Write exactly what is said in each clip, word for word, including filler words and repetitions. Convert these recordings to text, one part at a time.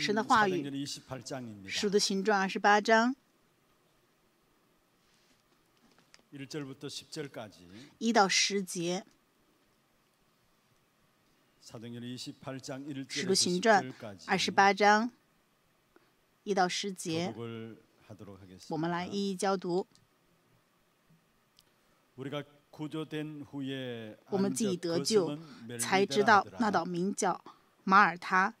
神的话语，《使徒行传》二十八章一到十节。 使徒行传二十八章一到十节，我们来一一交读。我们既已得救，才知道那岛名叫马耳他。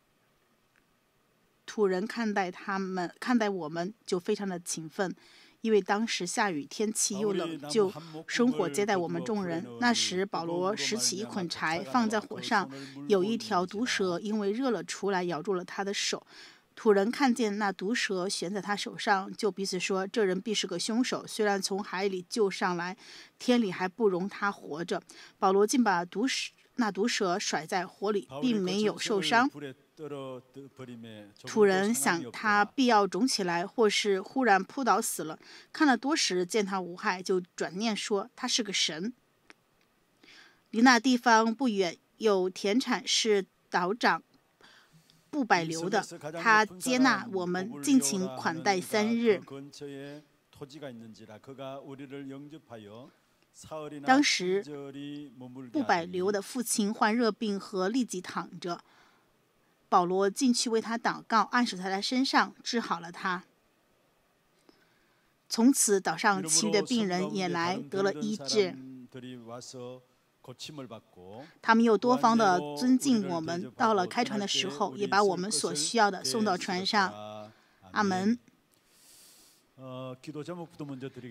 土人看待他们，看待我们就非常的勤奋。 因为当时下雨，天气又冷，就生火接待我们众人。那时，保罗拾起一捆柴，放在火上，有一条毒蛇，因为热了出来，咬住了他的手。土人看见那毒蛇悬在他手上，就彼此说：“这人必是个凶手，虽然从海里救上来，天里还不容他活着。”保罗竟把毒蛇那毒蛇甩在火里，并没有受伤。 土人想他必要肿起来，或是忽然扑倒死了。看了多时，见他无害，就转念说他是个神。离那地方不远有田产是岛长布百流的，他接纳我们，尽情款待三日。 当时，布百流的父亲患热病和痢疾躺着，保罗进去为他祷告，按手在他身上，治好了他。从此，岛上其余的病人也来得了医治。他们又多方的尊敬我们，到了开船的时候，也把我们所需要的送到船上。阿门。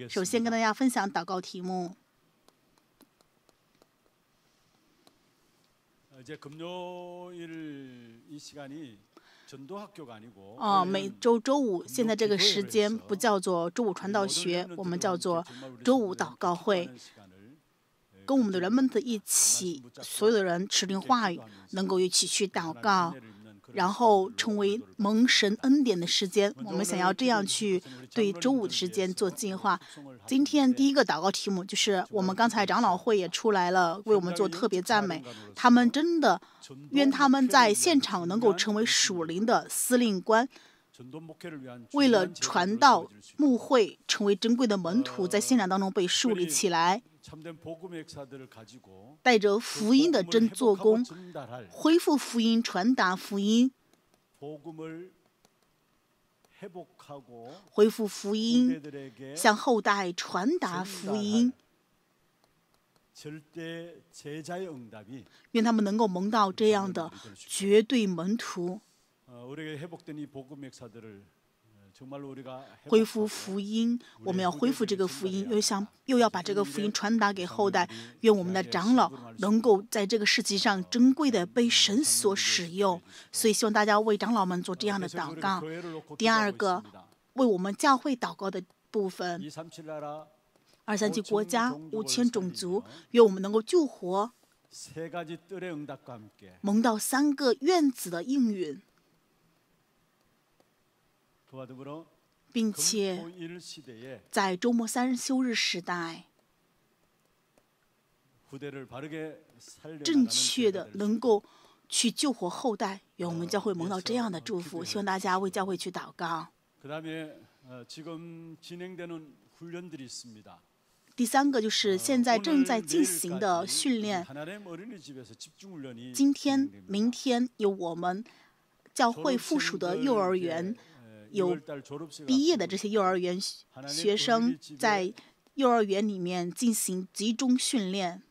首先跟大家分享祷告题目。 哦，每周周五现在这个时间不叫做周五传道学，我们叫做周五祷告会，跟我们的人们一起，所有的人持定话语，能够一起去祷告，然后成为蒙神恩典的时间。我们想要这样去对周五的时间做计划。今天第一个祷告题目就是我们刚才长老会也出来了，为我们做特别赞美。他们真的，愿他们在现场能够成为属灵的司令官，为了传道牧会成为珍贵的门徒，在现场当中被树立起来。 带着福音的真做工，恢复福音，传达福音，恢复福音，向后代传达福音。愿他们能够蒙到这样的绝对门徒，恢复福音，我们要恢复这个福音，又想又要把这个福音传达给后代。愿我们的长老能够在这个事情上珍贵的被神所使用。所以希望大家为长老们做这样的祷告。第二个，为我们教会祷告的部分，二三七国家五千种族，愿我们能够救活，蒙到三个院子的应允。 并且在周末三日休日时代，正确的能够去救活后代，愿我们教会蒙到这样的祝福。希望大家为教会去祷告。第三个就是现在正在进行的训练，今天、明天有我们教会附属的幼儿园。 有毕业的这些幼儿园学生在幼儿园里面进行集中训练，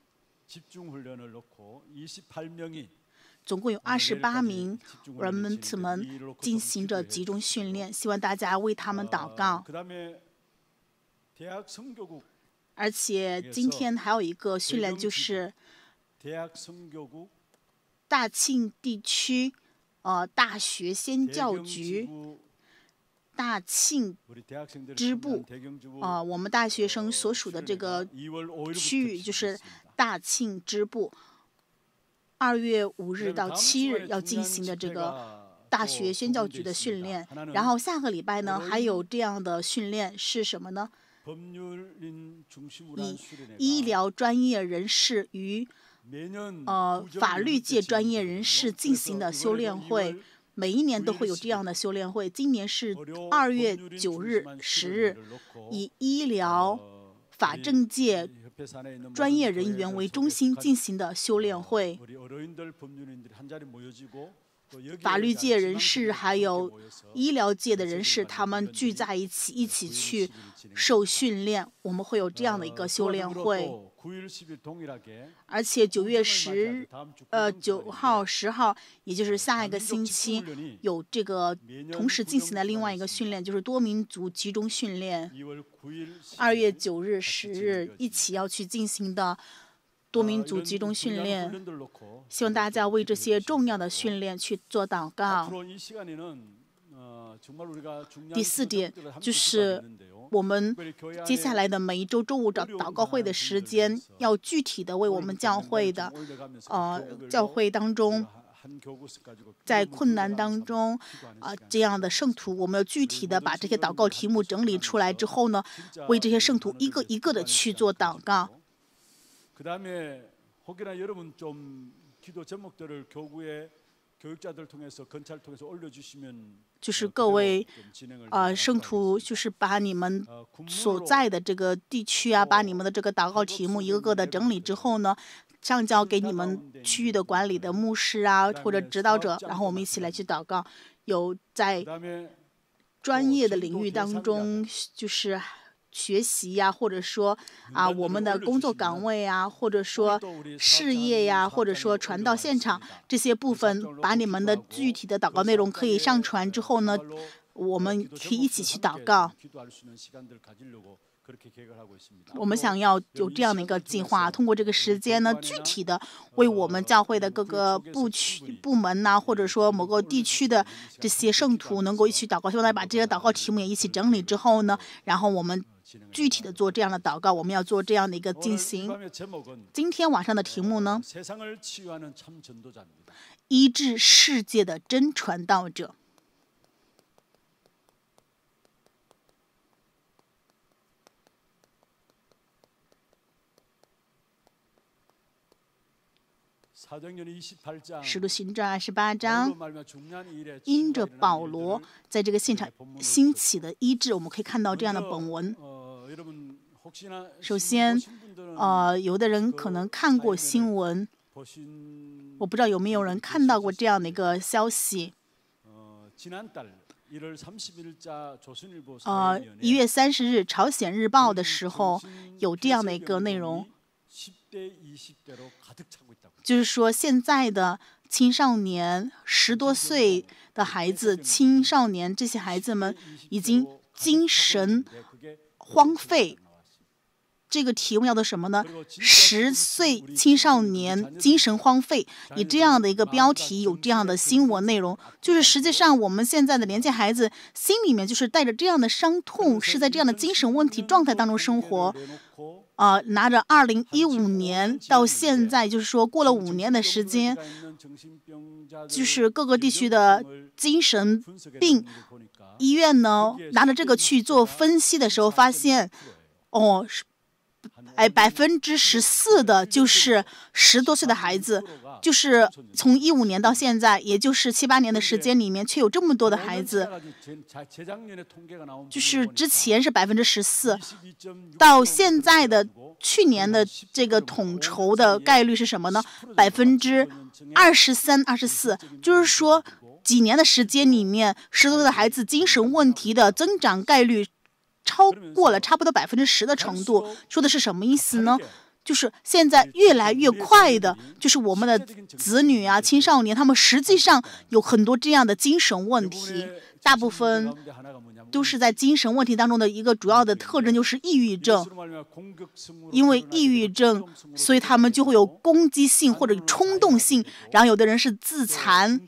总共有二十八名人们们进行着集中训练，希望大家为他们祷告。而且今天还有一个训练就是大庆地区呃大学宣教局。 大庆支部啊、呃，我们大学生所属的这个区域就是大庆支部。二月五日到七日要进行的这个大学宣教局的训练，然后下个礼拜呢还有这样的训练是什么呢？以医疗专业人士与呃法律界专业人士进行的修炼会。每一年都会有这样的修炼会。今年是二月九日、十日，以医疗、法政界专业人员为中心进行的修炼会。法律界人士还有医疗界的人士，他们聚在一起，一起去受训练。我们会有这样的一个修炼会，而且九月十，呃，九号、十号，也就是下一个星期，有这个同时进行的另外一个训练，就是多民族集中训练。二月九日、十日一起要去进行的。多民族集中训练，希望大家为这些重要的训练去做祷告。第四点就是我们接下来的每一周周五祷祷告会的时间，要具体的为我们教会的，呃，教会当中，在困难当中啊、呃、这样的圣徒，我们要具体的把这些祷告题目整理出来之后呢，为这些圣徒一个一个的去做祷告。就是各位啊、呃，圣徒，就是把你们所在的这个地区啊，把你们的这个祷告题目一个个的整理之后呢，上交给你们区域的管理的牧师啊，或者指导者，然后我们一起来去祷告。有在专业的领域当中，就是。学习呀、啊，或者说啊，我们的工作岗位啊，或者说事业呀、啊，或者说传到现场这些部分，把你们的具体的祷告内容可以上传之后呢，我们可以一起去祷告。我们想要有这样的一个计划，通过这个时间呢，具体的为我们教会的各个部区、部门呐、啊，或者说某个地区的这些圣徒能够一起祷告，希望大家把这些祷告题目也一起整理之后呢，然后我们具体的做这样的祷告，我们要做这样的一个进行。今天晚上的题目呢，医治世界的真传道者。使徒行传二十八章，因着保罗在这个现场兴起的医治，我们可以看到这样的本文。首先，呃，有的人可能看过新闻，我不知道有没有人看到过这样的一个消息。呃，一月三十日《朝鲜日报》的时候有这样的一个内容。就是说，现在的青少年，十多岁的孩子，青少年这些孩子们已经精神荒废。这个题目叫做什么呢？十岁青少年精神荒废，以这样的一个标题，有这样的新闻内容，就是实际上我们现在的年轻孩子心里面就是带着这样的伤痛，是在这样的精神问题状态当中生活。啊、呃，拿着二零一五年到现在，就是说过了五年的时间，就是各个地区的精神病医院呢，拿着这个去做分析的时候，发现，哦，哎，百分之十四的就是十多岁的孩子，就是从一五年到现在，也就是七八年的时间里面，却有这么多的孩子，就是之前是百分之十四，到现在的去年的这个统筹的概率是什么呢？百分之二十三、二十四，就是说几年的时间里面，十多岁的孩子精神问题的增长概率。超过了差不多百分之十的程度，说的是什么意思呢？就是现在越来越快的，就是我们的子女啊、青少年，他们实际上有很多这样的精神问题，大部分都是在精神问题当中的一个主要的特征就是抑郁症。因为抑郁症，所以他们就会有攻击性或者冲动性，然后有的人是自残，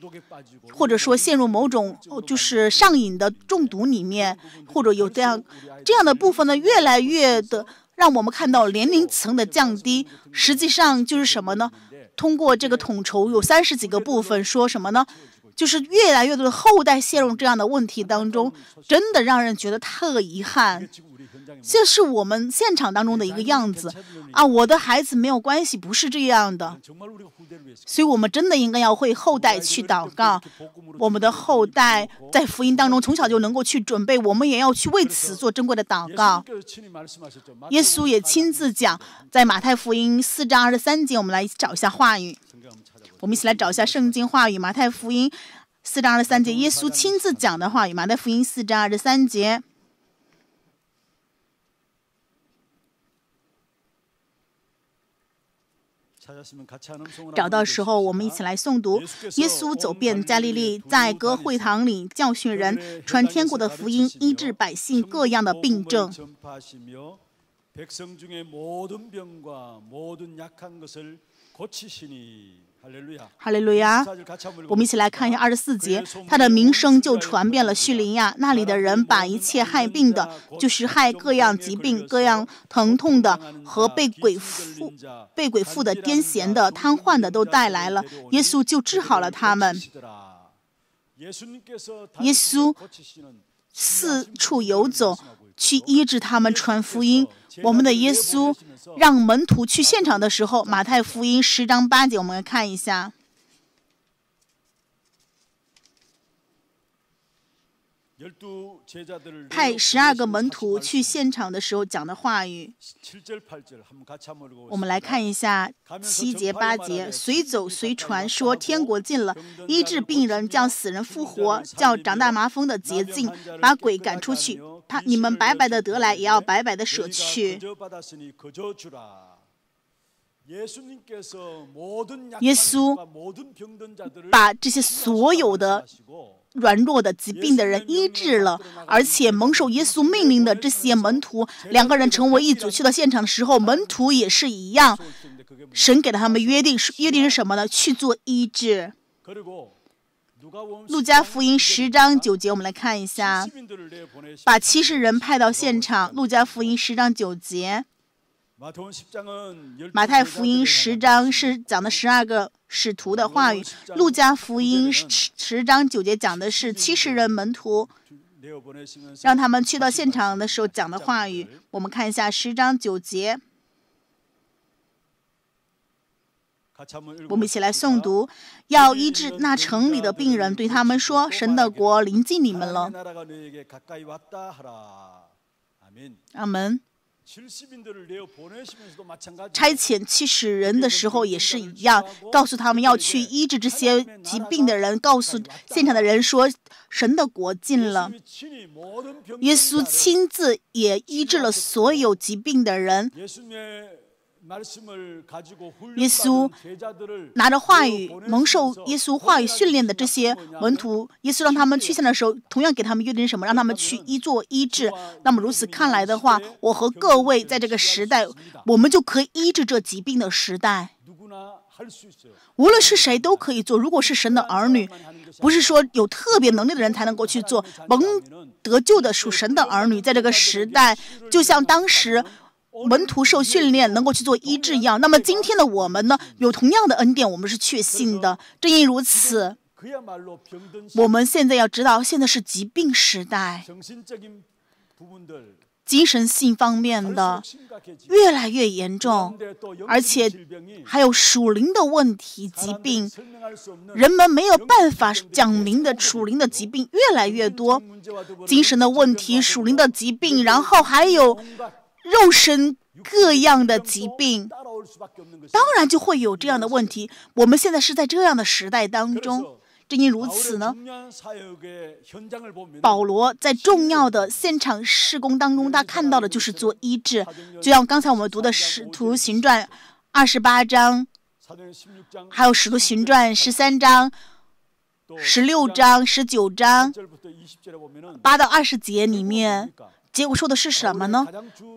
或者说陷入某种就是上瘾的中毒里面，或者有这样这样的部分呢，越来越的。让我们看到年龄层的降低，实际上就是什么呢？通过这个统筹有三十几个部分，说什么呢？就是越来越多的后代陷入这样的问题当中，真的让人觉得特遗憾。这是我们现场当中的一个样子啊！我的孩子没有关系，不是这样的。所以我们真的应该要为后代去祷告，我们的后代在福音当中从小就能够去准备，我们也要去为此做珍贵的祷告。耶稣也亲自讲，在马太福音四章二十三节，我们来找一下话语，我们一起来找一下圣经话语，马太福音四章二十三节，耶稣亲自讲的话语，马太福音四章二十三节。找到时候，我们一起来诵读。耶稣走遍加利利，在各会堂里教训人，传天国的福音，医治百姓各样的病症。哈利路亚！我们一起来看一下二十四节，他的名声就传遍了叙利亚，那里的人把一切害病的，就是害各样疾病、各样疼痛的和被鬼附、被鬼附的、癫痫的、瘫痪的都带来了，耶稣就治好了他们。耶稣四处游走，去医治他们，传福音。我们的耶稣让门徒去现场的时候，马太福音十章八节，我们看一下。派十二个门徒去现场的时候讲的话语，我们来看一下七节八节，随走随传说天国近了，医治病人，叫死人复活，叫长大麻风的洁净，把鬼赶出去。他你们白白的得来，也要白白的舍去。耶稣把这些所有的软弱的疾病的人医治了，而且蒙受耶稣命令的这些门徒，两个人成为一组，去到现场的时候，门徒也是一样。神给了他们约定，约定是什么呢？去做医治。路加福音十章九节，我们来看一下，把七十人派到现场。路加福音十章九节。马太福音十章是讲的十二个使徒的话语，路加福音十章九节讲的是七十人门徒让他们去到现场的时候讲的话语。我们看一下十章九节，我们一起来诵读，要医治那城里的病人，对他们说，神的国临近你们了。阿门。差遣七十人的时候也是一样，告诉他们要去医治这些疾病的人，告诉现场的人说，神的国近了。耶稣亲自也医治了所有疾病的人。耶稣拿着话语，蒙受耶稣话语训练的这些门徒，耶稣让他们去向的时候，同样给他们约定什么？让他们去医做医治。那么如此看来的话，我和各位在这个时代，我们就可以医治这疾病的时代。无论是谁都可以做，如果是神的儿女，不是说有特别能力的人才能够去做。蒙得救的属神的儿女，在这个时代，就像当时门徒受训练能够去做医治一样，那么今天的我们呢，有同样的恩典，我们是确信的。正因如此，我们现在要知道，现在是疾病时代，精神性方面的越来越严重，而且还有属灵的问题疾病，人们没有办法讲明的属灵的疾病越来越多，精神的问题、属灵的疾病，然后还有肉身各样的疾病，当然就会有这样的问题。我们现在是在这样的时代当中，正因如此呢，保罗在重要的现场事工当中，他看到的就是做医治。就像刚才我们读的《使徒行传》二十八章，还有《使徒行传》十三章、十六章、十九章、八到二十节里面。结果说的是什么呢？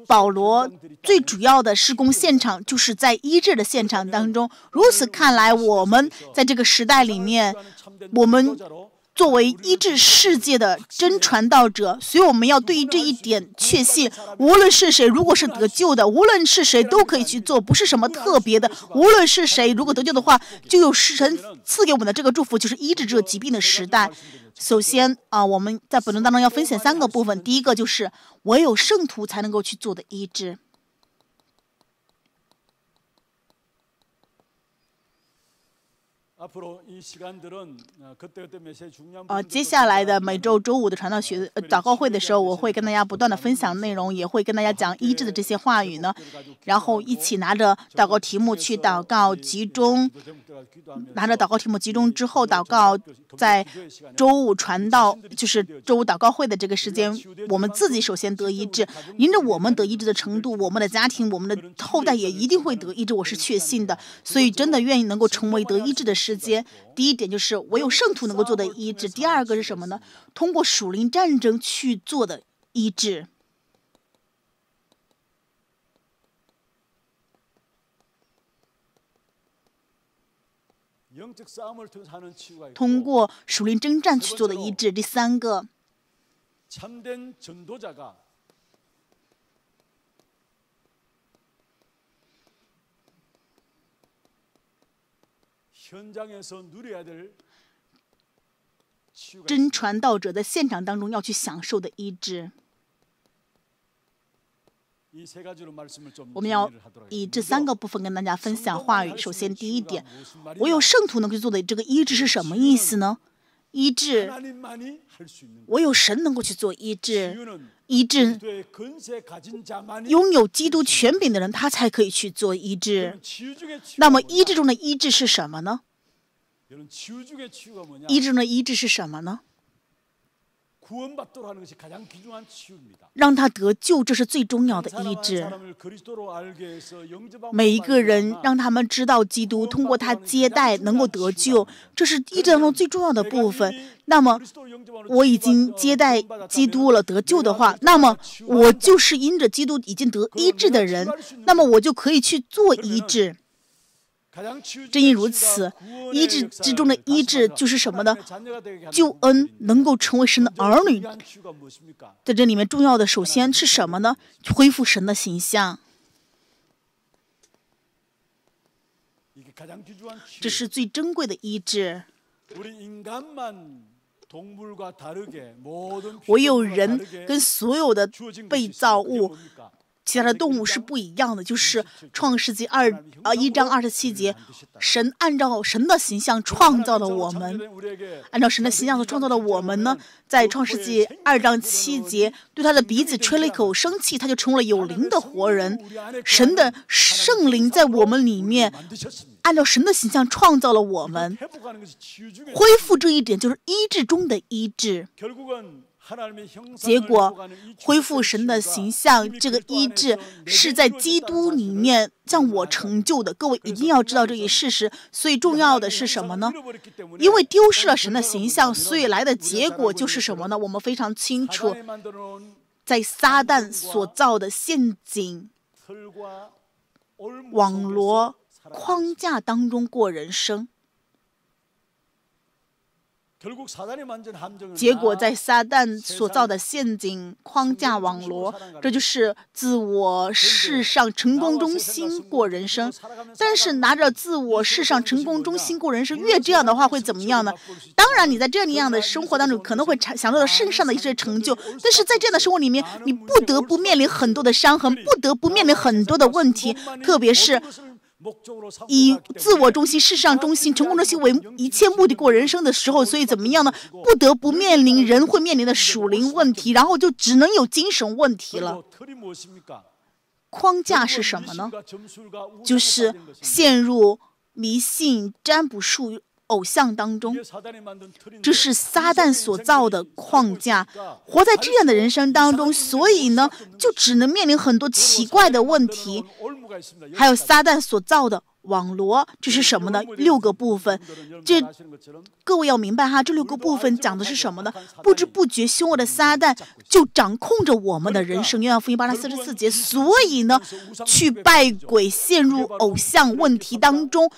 保罗最主要的事工现场就是在医治的现场当中。如此看来，我们在这个时代里面，我们作为医治世界的真传道者，所以我们要对于这一点确信，无论是谁，如果是得救的，无论是谁都可以去做，不是什么特别的。无论是谁，如果得救的话，就有神赐给我们的这个祝福，就是医治这疾病的时代。首先啊，我们在本论当中要分享三个部分。第一个就是唯有圣徒才能够去做的医治。呃，接下来的每周周五的传道学呃祷告会的时候，我会跟大家不断的分享内容，也会跟大家讲医治的这些话语呢，然后一起拿着祷告题目去祷告集中，拿着祷告题目集中之后祷告，在周五传道就是周五祷告会的这个时间，我们自己首先得医治，因着我们得医治的程度，我们的家庭、我们的后代也一定会得医治，我是确信的。所以真的愿意能够成为得医治的时间。第一点就是唯有圣徒能够做的医治，第二个是什么呢？通过属灵战争去做的医治。通过属灵征战去做的医治。第三个，真传道者在现场当中要去享受的医治。我们要以这三个部分跟大家分享话语。首先，第一点，唯有圣徒能够做的这个医治是什么意思呢？医治，唯有神能够去做医治。医治，拥有基督权柄的人，他才可以去做医治。那么，医治中的医治是什么呢？医治中的医治是什么呢？让他得救，这是最重要的医治。每一个人让他们知道基督，通过他接待能够得救，这是医治当中最重要的部分。那么我已经接待基督了，得救的话，那么我就是因着基督已经得医治的人，那么我就可以去做医治。正因如此，医治之中的医治就是什么呢？救恩能够成为神的儿女。在这里面重要的首先是什么呢？恢复神的形象，这是最珍贵的医治。唯有人跟所有的被造物其他的动物是不一样的，就是创世纪二啊一章二十七节，神按照神的形象创造了我们，按照神的形象所创造的我们呢，在创世纪二章七节，对他的鼻子吹了一口生气，他就成为了有灵的活人。神的圣灵在我们里面，按照神的形象创造了我们。恢复这一点就是医治中的医治。结果恢复神的形象，这个医治是在基督里面向我成就的。各位一定要知道这一事实。最重要的是什么呢？因为丢失了神的形象，所以来的结果就是什么呢？我们非常清楚，在撒旦所造的陷阱、网罗、框架当中过人生。结果在撒旦所造的陷阱、框架、网罗，这就是自我世上成功中心过人生。但是拿着自我世上成功中心过人生，越这样的话会怎么样呢？当然你在这样的生活当中可能会享受到身上的一些成就，但是在这样的生活里面，你不得不面临很多的伤痕，不得不面临很多的问题，特别是以自我中心、世上中心、成功中心为一切目的过人生的时候，所以怎么样呢？不得不面临人会面临的属灵问题，然后就只能有精神问题了。框架是什么呢？就是陷入迷信、占卜术、偶像当中，这是撒旦所造的框架。活在这样的人生当中，所以呢，就只能面临很多奇怪的问题。还有撒旦所造的网罗，这是什么呢？六个部分。这各位要明白哈，这六个部分讲的是什么呢？不知不觉，凶恶的撒旦就掌控着我们的人生。约翰福音八章四十四节。所以呢，去拜鬼，陷入偶像问题当中。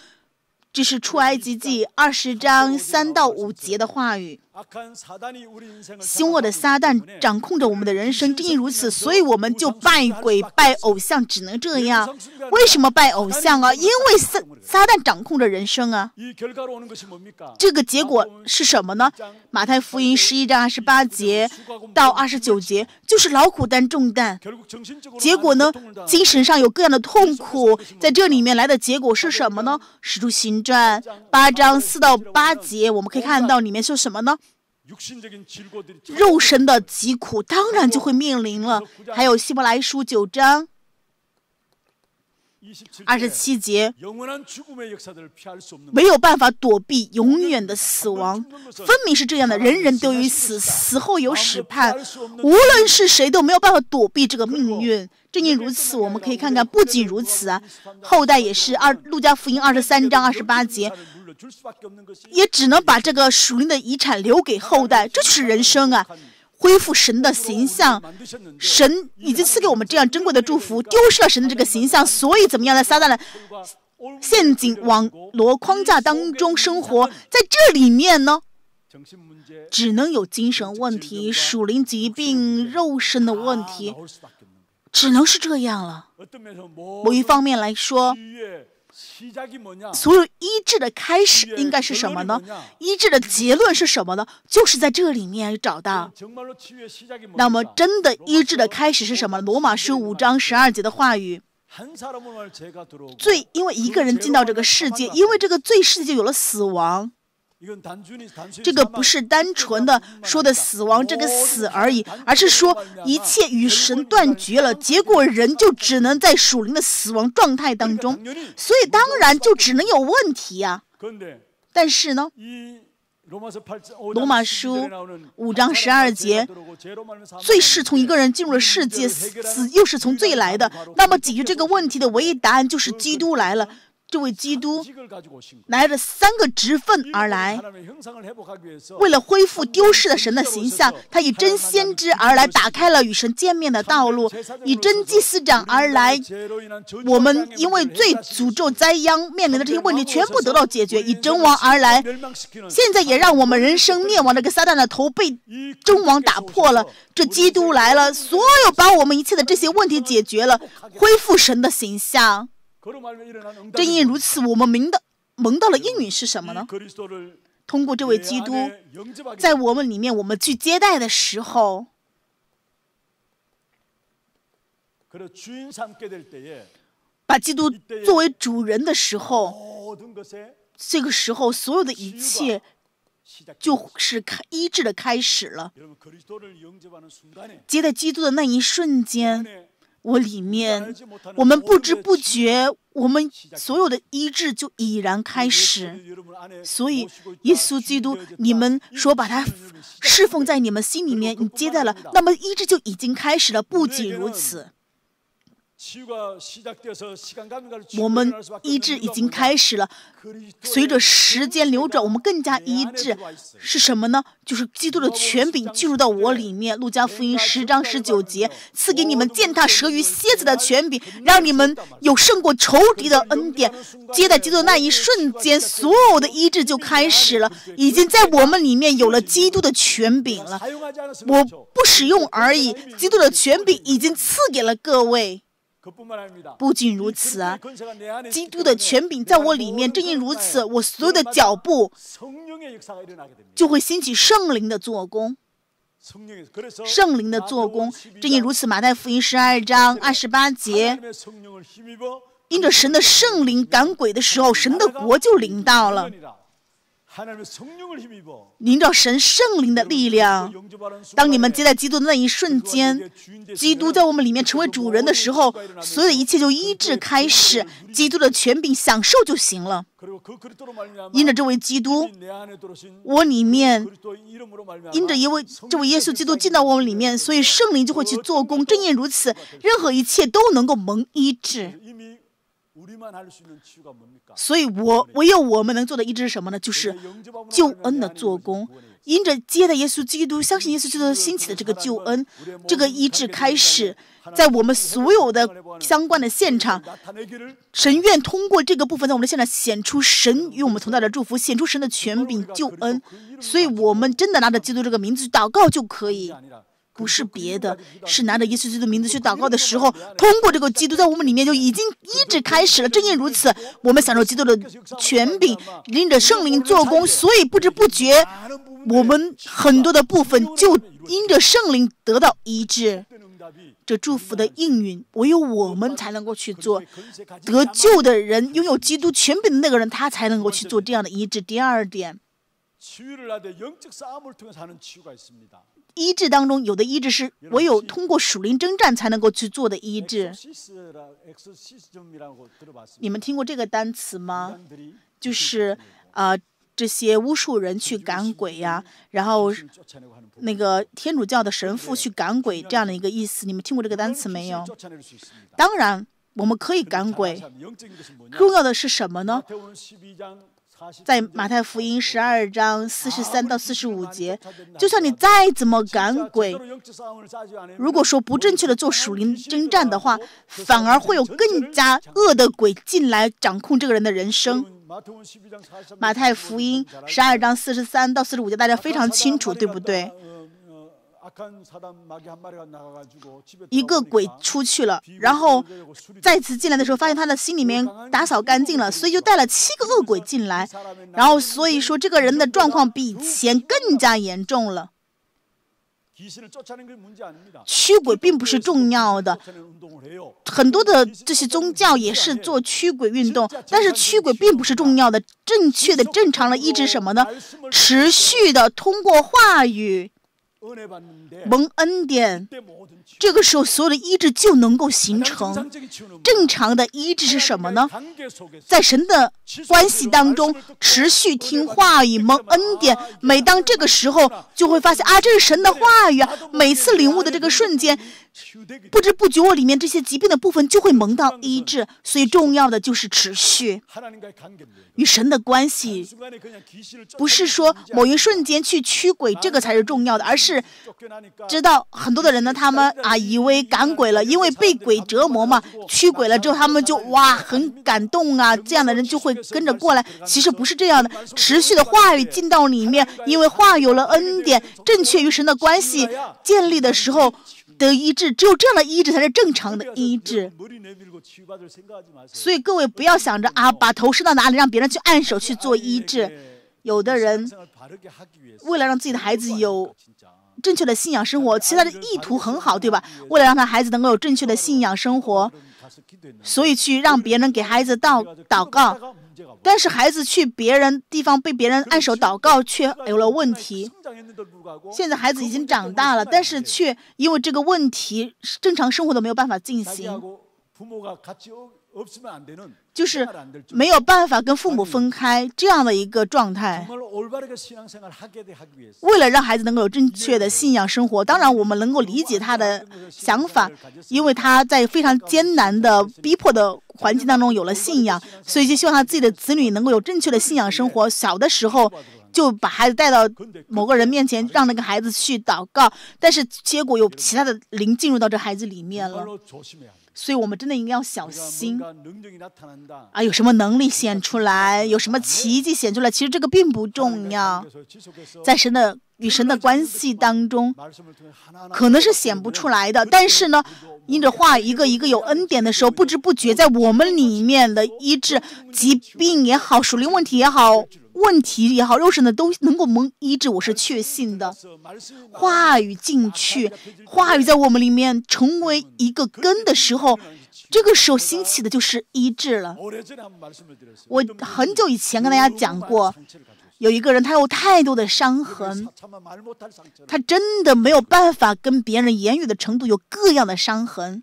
这是出埃及记二十章三到五节的话语。凶恶的撒旦掌控着我们的人生，正因如此，所以我们就拜鬼拜偶像，只能这样。为什么拜偶像啊？因为 撒, 撒旦掌控着人生啊。这个结果是什么呢？马太福音十一章二十八节到二十九节，就是劳苦担重担，结果呢，精神上有各样的痛苦，在这里面来的结果是什么呢？使徒行传八章四到八节，我们可以看到里面说什么呢？肉身的疾苦当然就会面临了。还有希伯来书九章二十七节，没有办法躲避永远的死亡，分明是这样的，人人都有死，死后有审判，无论是谁都没有办法躲避这个命运。正因如此，我们可以看看，不仅如此啊，后代也是二路加福音二十三章二十八节，也只能把这个属灵的遗产留给后代，这就是人生啊。恢复神的形象，神已经赐给我们这样珍贵的祝福，丢失了神的这个形象，所以怎么样，在撒旦的陷阱网罗框架当中生活，在这里面呢，只能有精神问题、属灵疾病、肉身的问题，只能是这样了。某一方面来说，所有医治的开始应该是什么呢？医治的结论是什么呢？就是在这里面找到。那么真的医治的开始是什么？罗马书五章十二节的话语，罪因为一个人进到这个世界，因为这个罪世界有了死亡。这个不是单纯的说的死亡这个死而已，而是说一切与神断绝了，结果人就只能在属灵的死亡状态当中，所以当然就只能有问题啊。但是呢，罗马书五章十二节，罪是从一个人进入了世界，死又是从罪来的，那么解决这个问题的唯一答案就是基督来了。这位基督来了三个职分而来，为了恢复丢失的神的形象，他以真先知而来，打开了与神见面的道路；以真祭司长而来，我们因为罪诅咒灾殃面临的这些问题全部得到解决；以真王而来，现在也让我们人生灭亡，这个撒旦的头被真王打破了。这基督来了，所有把我们一切的这些问题解决了，恢复神的形象。正因如此，我们蒙到蒙到了应允是什么呢？通过这位基督，在我们里面，我们去接待的时候，把基督作为主人的时候，这个时候所有的一切就是医治的开始了。接待基督的那一瞬间，我里面，我们不知不觉，我们所有的医治就已然开始。所以耶稣基督，你们说把他侍奉在你们心里面，你接待了，那么医治就已经开始了。不仅如此，我们医治已经开始了，随着时间流转，我们更加医治是什么呢？就是基督的权柄进入到我里面。路加福音十章十九节，赐给你们践踏蛇与蝎子的权柄，让你们有胜过仇敌的恩典。接待基督的那一瞬间，所有的医治就开始了，已经在我们里面有了基督的权柄了。我不使用而已，基督的权柄已经赐给了各位。不仅如此啊，基督的权柄在我里面，正因如此，我所有的脚步就会兴起圣灵的做工，圣灵的做工。正因如此，马太福音十二章二十八节，因着神的圣灵赶鬼的时候，神的国就临到了。临着神圣灵的力量，当你们接待基督的那一瞬间，基督在我们里面成为主人的时候，所有的一切就医治开始，基督的权柄享受就行了。因着这位基督，我里面，因着一位这位耶稣基督进到我们里面，所以圣灵就会去做工。正因如此，任何一切都能够蒙医治。所以我唯有我们能做的医治是什么呢？就是救恩的做工。因着接待耶稣基督，相信耶稣基督兴起的这个救恩，这个医治开始，在我们所有的相关的现场，神愿通过这个部分，在我们的现场显出神与我们同在的祝福，显出神的权柄救恩。所以，我们真的拿着基督这个名字去祷告就可以。不是别的，是拿着耶稣基督的名字去祷告的时候，通过这个基督在我们里面就已经医治开始了。正因如此，我们享受基督的权柄，领着圣灵做工，所以不知不觉，我们很多的部分就因着圣灵得到医治。这祝福的应允，唯有我们才能够去做。得救的人，拥有基督权柄的那个人，他才能够去做这样的医治。第二点。医治当中有的医治是唯有通过属灵征战才能够去做的医治。你们听过这个单词吗？就是啊、呃，这些巫术人去赶鬼呀、啊，然后那个天主教的神父去赶鬼这样的一个意思。你们听过这个单词没有？当然，我们可以赶鬼。重要的是什么呢？在马太福音十二章四十三到四十五节，就算你再怎么赶鬼，如果说不正确的做属灵征战的话，反而会有更加恶的鬼进来掌控这个人的人生。马太福音十二章四十三到四十五节，大家非常清楚，对不对？一个鬼出去了，然后再次进来的时候，发现他的心里面打扫干净了，所以就带了七个恶鬼进来，然后所以说这个人的状况比以前更加严重了。驱鬼并不是重要的，很多的这些宗教也是做驱鬼运动，但是驱鬼并不是重要的，正确的、正常的医治什么呢？持续的通过话语。蒙恩典，这个时候所有的医治就能够形成。正常的医治是什么呢？在神的关系当中持续听话语，蒙恩典。每当这个时候就会发现啊，这是神的话语啊！每次领悟的这个瞬间，不知不觉我里面这些疾病的部分就会蒙到医治。所以重要的就是持续与神的关系，不是说某一瞬间去驱鬼，这个才是重要的，而是是知道很多的人呢，他们啊以为赶鬼了，因为被鬼折磨嘛，驱鬼了之后他们就哇很感动啊，这样的人就会跟着过来。其实不是这样的，持续的话语进到里面，因为话有了恩典，正确与神的关系建立的时候的医治，只有这样的医治才是正常的医治。所以各位不要想着啊，把头伸到哪里让别人去按手去做医治。有的人为了让自己的孩子有正确的信仰生活，其实他的意图很好，对吧？为了让他孩子能够有正确的信仰生活，所以去让别人给孩子祷告，但是孩子去别人地方被别人按手祷告却有了问题。现在孩子已经长大了，但是却因为这个问题正常生活都没有办法进行，就是没有办法跟父母分开这样的一个状态。为了让孩子能够有正确的信仰生活，当然我们能够理解他的想法，因为他在非常艰难的逼迫的环境当中有了信仰，所以就希望他自己的子女能够有正确的信仰生活。小的时候就把孩子带到某个人面前，让那个孩子去祷告，但是结果有其他的灵进入到这孩子里面了。所以我们真的应该要小心啊！有什么能力显出来，有什么奇迹显出来，其实这个并不重要。在神的与神的关系当中，可能是显不出来的，但是呢，因着话一个一个有恩典的时候，不知不觉在我们里面的医治，疾病也好，属灵问题也好，问题也好，肉身的都能够蒙医治，我是确信的。话语进去，话语在我们里面成为一个根的时候，这个时候兴起的就是医治了。我很久以前跟大家讲过，有一个人他有太多的伤痕，他真的没有办法跟别人言语的程度有各样的伤痕，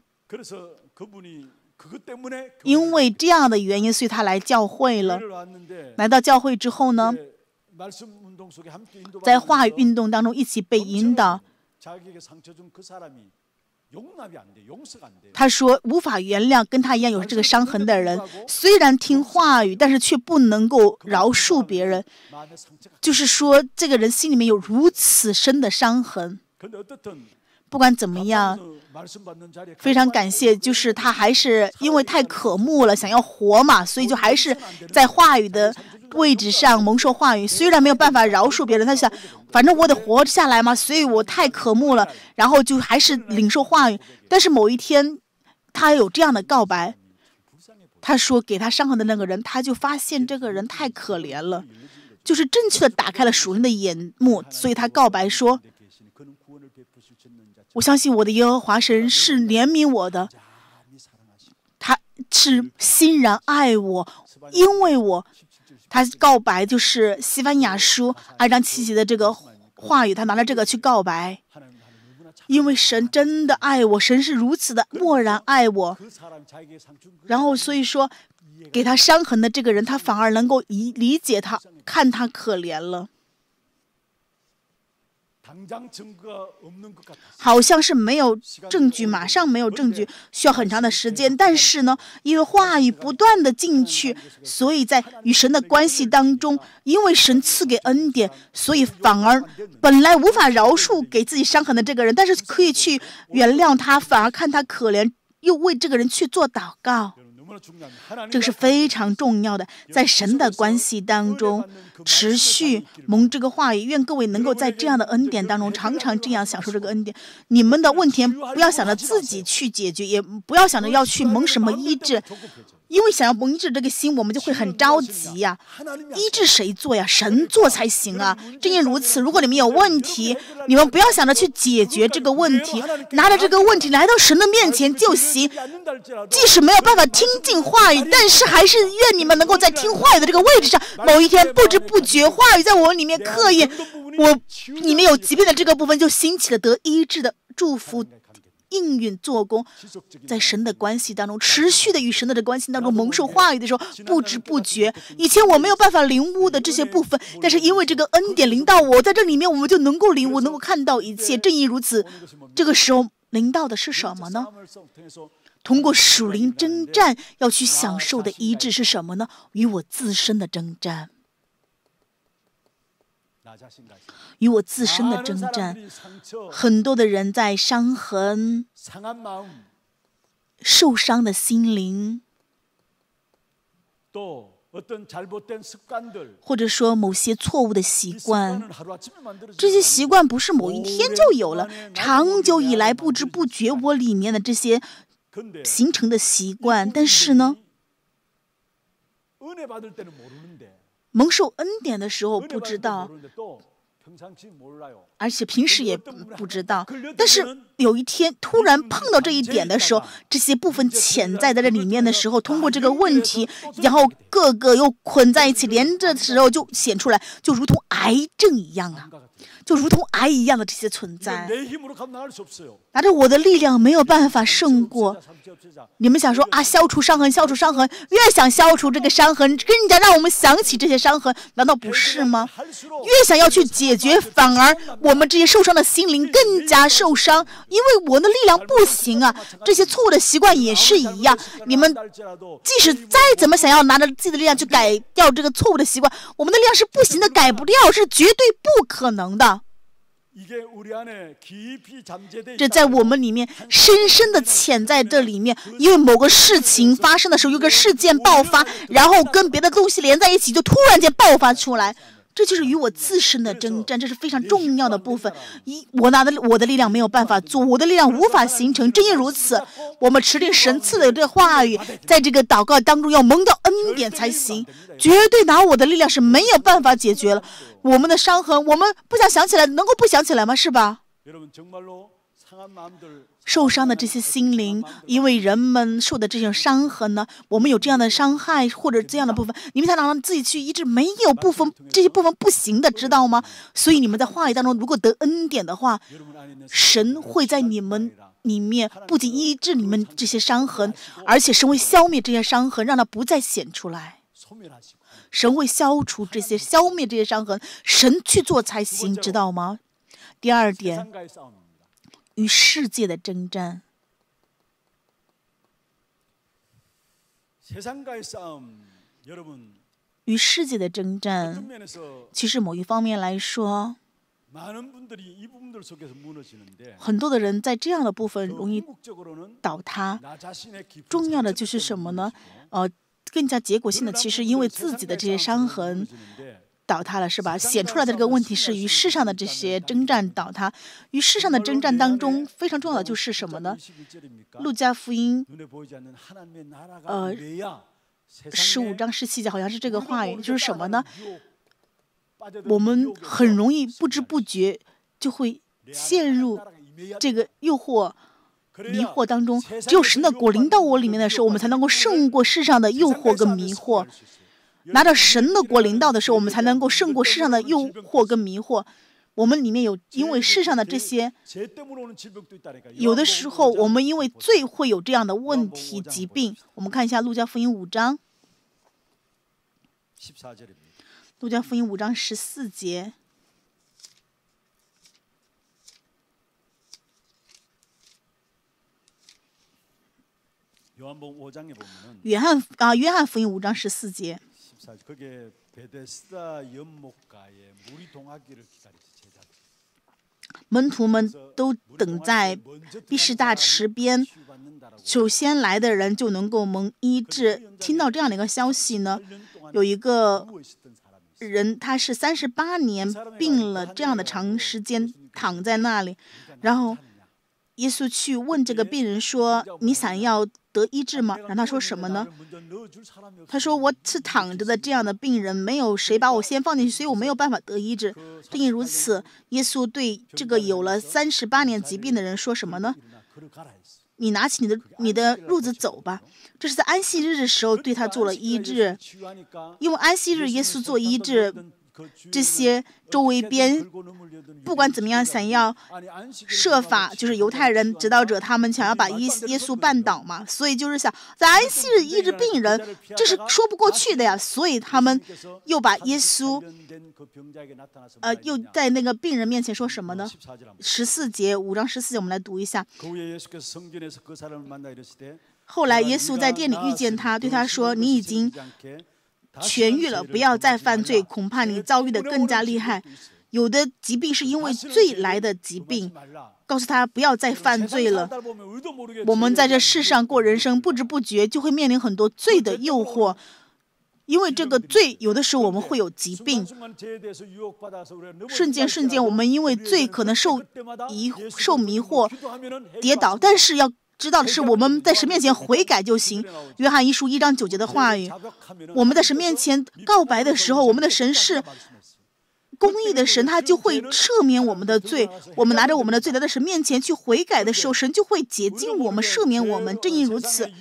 因为这样的原因，所以他来教会了。来到教会之后呢，在话语运动当中一起被引导，他说无法原谅跟他一样有这个伤痕的人，虽然听话语，但是却不能够饶恕别人。就是说，这个人心里面有如此深的伤痕。不管怎么样，非常感谢，就是他还是因为太渴慕了，想要活嘛，所以就还是在话语的位置上蒙受话语。虽然没有办法饶恕别人，他想，反正我得活下来嘛，所以我太渴慕了，然后就还是领受话语。但是某一天，他有这样的告白，他说给他伤痕的那个人，他就发现这个人太可怜了，就是正确的打开了属灵的眼目，所以他告白说。我相信我的耶和华神是怜悯我的，他是欣然爱我，因为我，他告白就是西番雅书二章七节的这个话语，他拿了这个去告白，因为神真的爱我，神是如此的漠然爱我，然后所以说给他伤痕的这个人，他反而能够理解他，看他可怜了。好像是没有证据，马上没有证据，需要很长的时间。但是呢，因为话语不断的进去，所以在与神的关系当中，因为神赐给恩典，所以反而本来无法饶恕给自己伤痕的这个人，但是可以去原谅他，反而看他可怜，又为这个人去做祷告。这个是非常重要的，在神的关系当中持续蒙这个话语，愿各位能够在这样的恩典当中常常这样享受这个恩典。你们的问题不要想着自己去解决，也不要想着要去蒙什么医治，因为想要蒙医治这个心，我们就会很着急呀、啊。医治谁做呀？神做才行啊！正因如此，如果你们有问题，你们不要想着去解决这个问题，拿着这个问题来到神的面前就行。即使没有办法听进话语，但是还是愿你们能够在听话语的这个位置上，某一天不知不觉话语在我里面刻印，我里面有疾病的这个部分就兴起了得医治的祝福。应允做工，在神的关系当中，持续的与神的关系当中蒙受话语的时候，不知不觉，以前我没有办法领悟的这些部分，但是因为这个恩典临到我，在这里面我们就能够领悟，能够看到一切。正因如此，这个时候临到的是什么呢？通过属灵征战要去享受的医治是什么呢？与我自身的征战。与我自身的征战，很多的人在伤痕、受伤的心灵，或者说某些错误的习惯，这些习惯不是某一天就有了，长久以来不知不觉我里面的这些形成的习惯，但是呢，蒙受恩典的时候不知道，而且平时也不知道，但是有一天突然碰到这一点的时候，这些部分潜在在这里面的时候，通过这个问题，然后各个又捆在一起，连着的时候就显出来，就如同癌症一样啊，就如同癌一样的这些存在，拿着我的力量没有办法胜过。你们想说啊，消除伤痕，消除伤痕，越想消除这个伤痕，更加让我们想起这些伤痕，难道不是吗？越想要去解决，反而我们这些受伤的心灵更加受伤，因为我的力量不行啊。这些错误的习惯也是一样，你们即使再怎么想要拿着自己的力量去改掉这个错误的习惯，我们的力量是不行的，改不掉，是绝对不可能的。这在我们里面深深的潜在这里面，因为某个事情发生的时候，有个事件爆发，然后跟别的东西连在一起，就突然间爆发出来，这就是与我自身的征战，这是非常重要的部分。一，我拿的我的力量没有办法做，我的力量无法形成。正因如此，我们持定神赐的这个话语，在这个祷告当中要蒙到恩典才行，绝对拿我的力量是没有办法解决了。我们的伤痕，我们不想想起来，能够不想起来吗？是吧？受伤的这些心灵，因为人们受的这种伤痕呢，我们有这样的伤害或者这样的部分，你们才让自己去医治，没有部分，这些部分不行的，知道吗？所以你们在话语当中，如果得恩典的话，神会在你们里面不仅医治你们这些伤痕，而且神会消灭这些伤痕，让它不再显出来。神会消除这些，消灭这些伤痕，神去做才行，知道吗？第二点。与世界的征战。与世界的征战，其实某一方面来说，很多的人在这样的部分容易倒塌。重要的就是什么呢？呃，更加结果性的，其实因为自己的这些伤痕倒塌了，是吧？显出来的这个问题是与世上的这些征战倒塌。与世上的征战当中，非常重要的就是什么呢？路加福音，呃，十五章十七节好像是这个话语，就是什么呢？我们很容易不知不觉就会陷入这个诱惑、迷惑当中。只有神的果临到我里面的时候，我们才能够胜过世上的诱惑跟迷惑。拿着神的国领导的时候，我们才能够胜过世上的诱惑跟迷惑。我们里面有，因为世上的这些，有的时候我们因为罪会有这样的问题、疾病。我们看一下路加福音五章，路加福音五章十四节。约翰啊，约翰福音五章十四节。门徒们都等在毕士大池边，首先来的人就能够蒙医治。听到这样的一个消息呢，有一个人他是三十八年病了，这样的长时间躺在那里，然后耶稣去问这个病人说：“你想要得医治吗？”然后他说什么呢？他说：“我是躺着的这样的病人，没有谁把我先放进去，所以我没有办法得医治。”正因如此，耶稣对这个有了三十八年疾病的人说什么呢？你拿起你的你的褥子走吧。这是在安息日的时候对他做了医治，因为安息日耶稣做医治。这些周围边不管怎么样想要设法，就是犹太人指导者他们想要把耶稣绊倒嘛，所以就是想在安息日医治病人，这是说不过去的呀。所以他们又把耶稣呃，又在那个病人面前说什么呢？十四节，五章十四节，我们来读一下。后来耶稣在殿里遇见他，对他说：“你已经痊愈了，不要再犯罪，恐怕你遭遇的更加厉害。有的疾病是因为罪来的疾病，告诉他不要再犯罪了。我们在这世上过人生，不知不觉就会面临很多罪的诱惑，因为这个罪，有的时候我们会有疾病。瞬间瞬间，我们因为罪可能受疑受迷惑跌倒，但是要知道的是，我们在神面前悔改就行。约翰一书一章九节的话语，我们在神面前告白的时候，我们的神是公义的神，他就会赦免我们的罪。我们拿着我们的罪来到神面前去悔改的时候，神就会洁净我们，赦免我们。正因如此，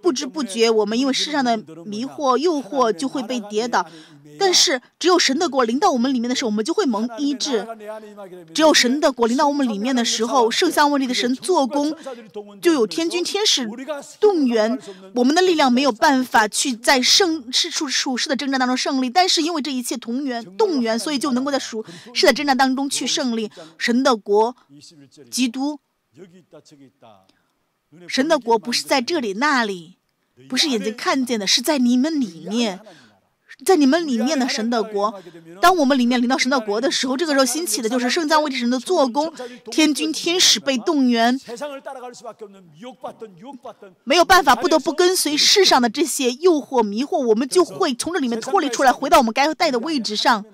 不知不觉我们因为世上的迷惑诱惑就会被跌倒，但是只有神的国临到我们里面的时候，我们就会蒙医治。只有神的国临到我们里面的时候，圣三位一体的神做工，就有天军天使动员，我们的力量没有办法去在胜世属世的征战当中胜利，但是因为这一切同源动员，所以就能够在属世的征战当中去胜利。神的国，基督，神的国不是在这里那里，不是眼睛看见的，是在你们里面。在你们里面的神的国，当我们里面临到神的国的时候，这个时候兴起的就是圣三位一体神的做工，天军天使被动员，没有办法不得不跟随世上的这些诱惑迷惑，我们就会从这里面脱离出来，回到我们该带的位置上。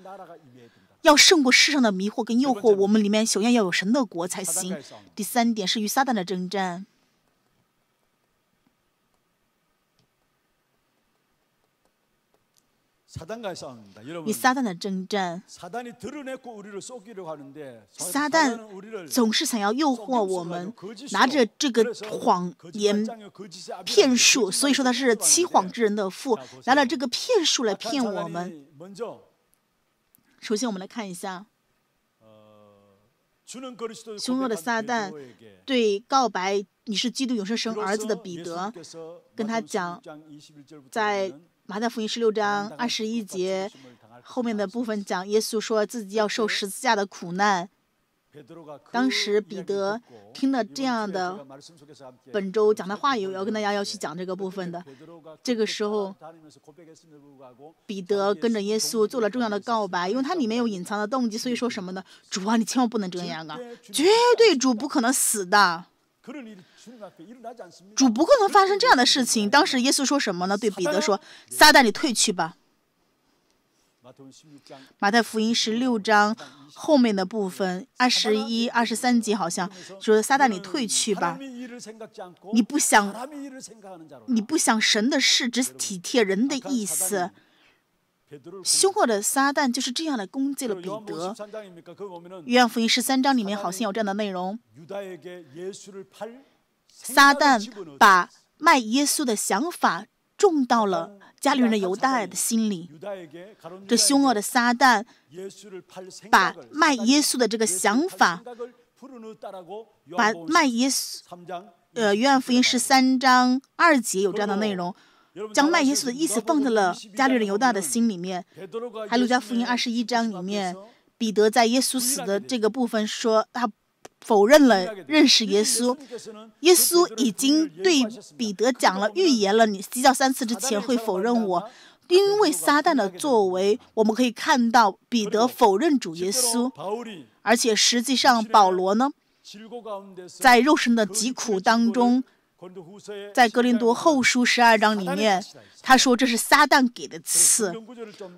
要胜过世上的迷惑跟诱惑，我们里面首先要有神的国才行。第三点是与撒旦的征战。与撒旦的征战，撒旦总是想要诱惑我们，拿着这个谎言骗术，所以说他是欺谎之人的父，拿着这个骗术来骗我们。首先我们来看一下凶恶的撒旦对告白你是基督永生神儿子的彼得跟他讲，在马太福音十六章二十一节后面的部分讲，耶稣说自己要受十字架的苦难，当时彼得听了这样的本周讲的话语，我要跟大家要去讲这个部分的。这个时候，彼得跟着耶稣做了重要的告白，因为他里面有隐藏的动机，所以说什么呢？主啊，你千万不能这样啊！绝对主不可能死的。 主不可能发生这样的事情。当时耶稣说什么呢？对彼得说：“撒旦，你退去吧。”马太福音十六章后面的部分，二十一、二十三节好像说：“撒旦，你退去吧。你不想，你不想神的事，只体贴人的意思。” 凶恶的撒旦就是这样的攻击了彼得。约翰福音十三章里面好像有这样的内容：撒旦把卖耶稣的想法种到了加利利人的犹大的心里。这凶恶的撒旦把卖耶稣的这个想法，把卖耶稣，呃，约翰福音十三章二节有这样的内容。 将卖耶稣的意思放在了加利利人犹大的心里面。还有路加福音二十一章里面，彼得在耶稣死的这个部分说，他否认了认识耶稣。耶稣已经对彼得讲了预言了，你鸡叫三次之前会否认我。因为撒旦的作为，我们可以看到彼得否认主耶稣，而且实际上保罗呢，在肉身的疾苦当中。 在哥林多后书十二章里面，他说这是撒旦给的刺，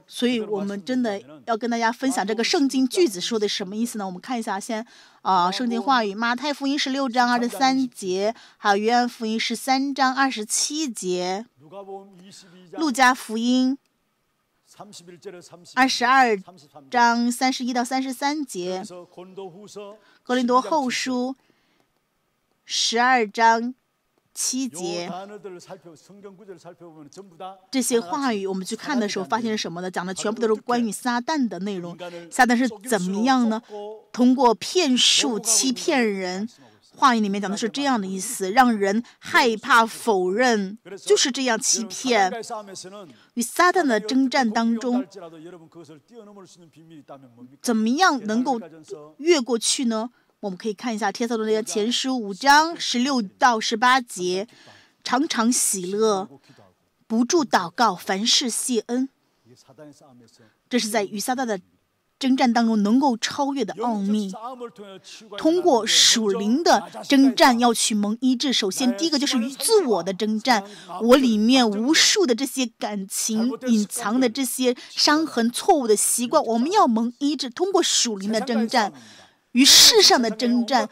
所以我们真的要跟大家分享这个圣经句子说的什么意思呢？我们看一下先啊、呃，圣经话语，马太福音十六章二十三节，还有约翰福音十三章二十七节，路加福音二十二章三十一到三十三节，哥林多后书十二章。 七节，这些话语我们去看的时候，发现是什么呢？讲的全部都是关于撒旦的内容。撒旦是怎么样呢？通过骗术欺骗人。话语里面讲的是这样的意思，让人害怕否认，就是这样欺骗。与撒旦的征战当中，怎么样能够越过去呢？ 我们可以看一下《帖撒罗尼迦前书》五章十六到十八节，常常喜乐，不住祷告，凡事谢恩。这是在与撒旦的征战当中能够超越的奥秘。通过属灵的征战要去蒙医治，首先第一个就是与自我的征战，我里面无数的这些感情隐藏的这些伤痕、错误的习惯，我们要蒙医治，通过属灵的征战。 与世上的征战，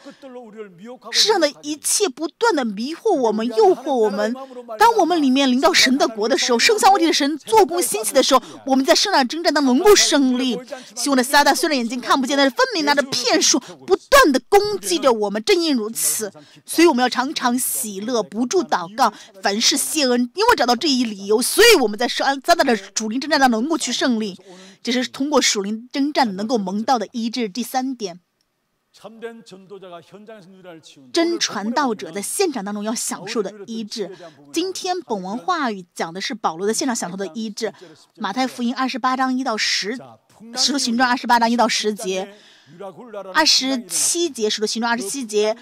世上的一切不断的迷惑我们、诱惑我们。当我们里面临到神的国的时候，圣三位一体的神做工兴起的时候，我们在圣战征战当中能够胜利。希望的撒旦虽然眼睛看不见，但是分明拿着骗术，不断的攻击着我们。正因如此，所以我们要常常喜乐，不住祷告，凡事谢恩。因为找到这一理由，所以我们在撒旦的属灵征战当中能够去胜利。这是通过属灵征战能够蒙到的医治。第三点。 真传道者在现场当中要享受的医治。今天本文话语讲的是保罗在现场享受的医治。马太福音二十八章一到十，使徒行传二十八章一到十节，二十七节，使徒行传二十七节，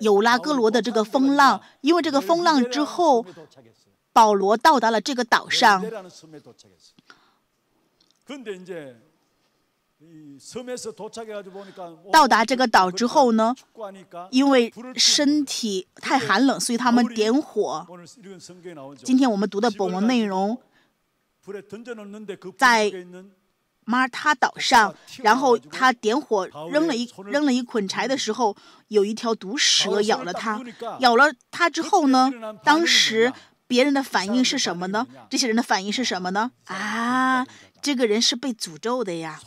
有拉哥罗的这个风浪，因为这个风浪之后，保罗到达了这个岛上。 到达这个岛之后呢，因为身体太寒冷，所以他们点火。今天我们读的本文内容，在马他岛上，然后他点火扔了一扔了一捆柴的时候，有一条毒蛇咬了他。咬了他之后呢，当时别人的反应是什么呢？这些人的反应是什么呢？啊！ 这个人是被诅咒的呀！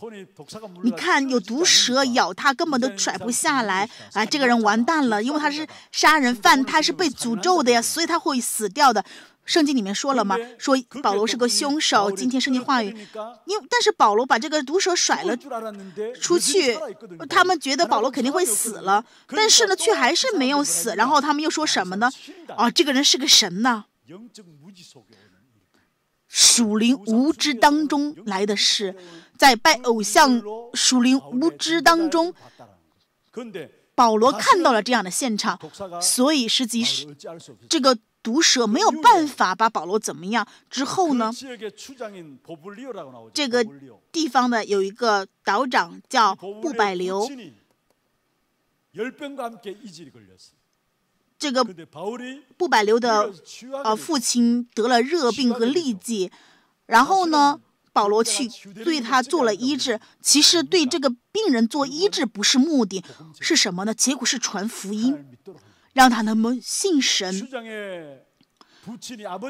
你看，有毒蛇咬他，根本都甩不下来啊！这个人完蛋了，因为他是杀人犯，他是被诅咒的呀，所以他会死掉的。圣经里面说了嘛，说保罗是个凶手。今天圣经话语，因但是保罗把这个毒蛇甩了出去，他们觉得保罗肯定会死了，但是呢，却还是没有死。然后他们又说什么呢？啊，这个人是个神呐！ 属灵无知当中来的事，在拜偶像、属灵无知当中保罗看到了这样的现场，所以实际是这个毒蛇没有办法把保罗怎么样。之后呢，这个地方的有一个岛长叫布百流。 这个布百流的呃父亲得了热病和痢疾，然后呢，保罗去对他做了医治。其实对这个病人做医治不是目的，是什么呢？结果是传福音，让他们信神。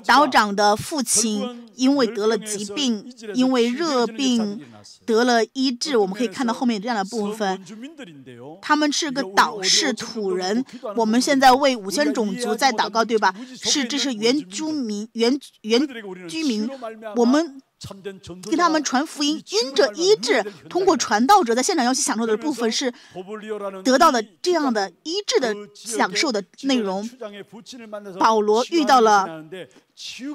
岛长的父亲因为得了疾病，因为热病得了医治。我们可以看到后面有这样的部分。他们是个岛式土人，我们现在为五千种族在祷告，对吧？是，这是原住民、原原居民。我们给他们传福音，因着医治，通过传道者在现场要去享受的部分是得到的这样的医治的享受的内容。保罗遇到了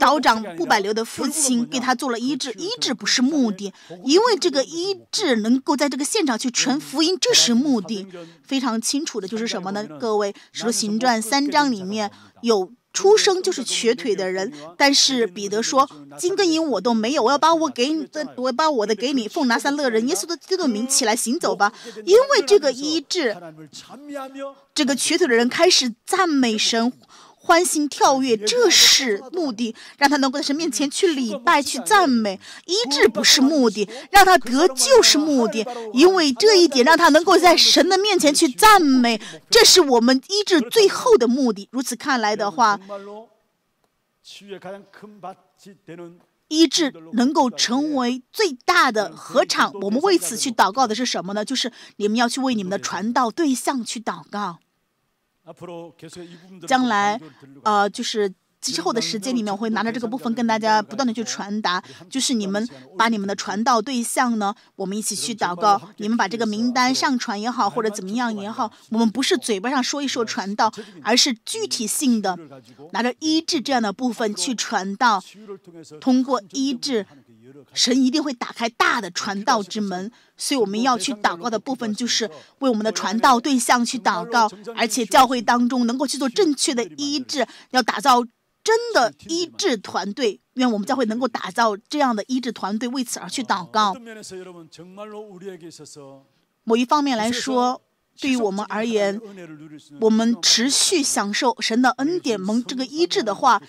岛长布百流的父亲，给他做了医治。医治不是目的，因为这个医治能够在这个现场去传福音，这是目的。非常清楚的就是什么呢？各位，《使徒行传》三章里面有。 出生就是瘸腿的人，但是彼得说：“金跟银我都没有，我要把我给你的，我把我的给你。奉拿撒勒人耶稣的基督的名起来行走吧。”因为这个医治，这个瘸腿的人开始赞美神，欢欣跳跃，这是目的，让他能够在神面前去礼拜、去赞美。医治不是目的，让他得救是目的，因为这一点让他能够在神的面前去赞美，这是我们医治最后的目的。如此看来的话，医治能够成为最大的禾场。我们为此去祷告的是什么呢？就是你们要去为你们的传道对象去祷告。 将来，呃，就是之后的时间里面，我会拿着这个部分跟大家不断的去传达。就是你们把你们的传道对象呢，我们一起去祷告。你们把这个名单上传也好，或者怎么样也好，我们不是嘴巴上说一说传道，而是具体性的，拿着医治这样的部分去传道。通过医治，神一定会打开大的传道之门。 所以我们要去祷告的部分，就是为我们的传道对象去祷告，而且教会当中能够去做正确的医治，要打造真的医治团队。愿我们教会能够打造这样的医治团队，为此而去祷告。某一方面来说，对于我们而言，我们持续享受神的恩典蒙这个医治的话，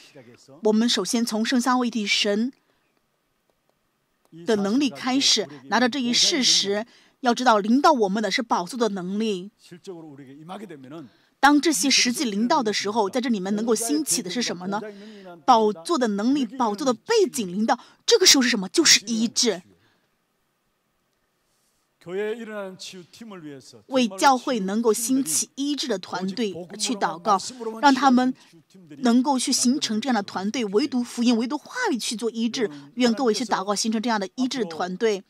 我们首先从圣三位一体神。 的能力开始，拿着这一事实，要知道领导我们的是宝座的能力。当这些实际领导的时候，在这里面能够兴起的是什么呢？宝座的能力，宝座的背景领导，这个时候是什么？就是医治。为教会能够兴起医治的团队去祷告，让他们能够去形成这样的团队，唯独福音、唯独话语去做医治。愿各位去祷告，形成这样的医治团队。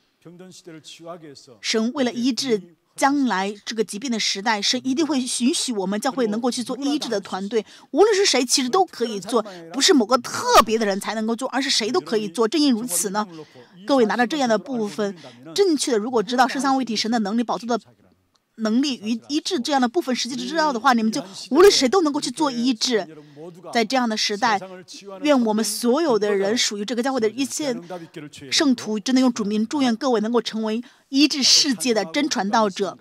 神为了医治将来这个疾病的时代，神一定会允许我们教会能够去做医治的团队。无论是谁，其实都可以做，不是某个特别的人才能够做，而是谁都可以做。正因如此呢？ 各位拿着这样的部分，正确的如果知道圣三位一体神的能力、宝座的能力与医治这样的部分实际知道的话，你们就无论谁都能够去做医治。在这样的时代，愿我们所有的人属于这个教会的一切圣徒，真的用主名祝愿各位能够成为医治世界的真传道者。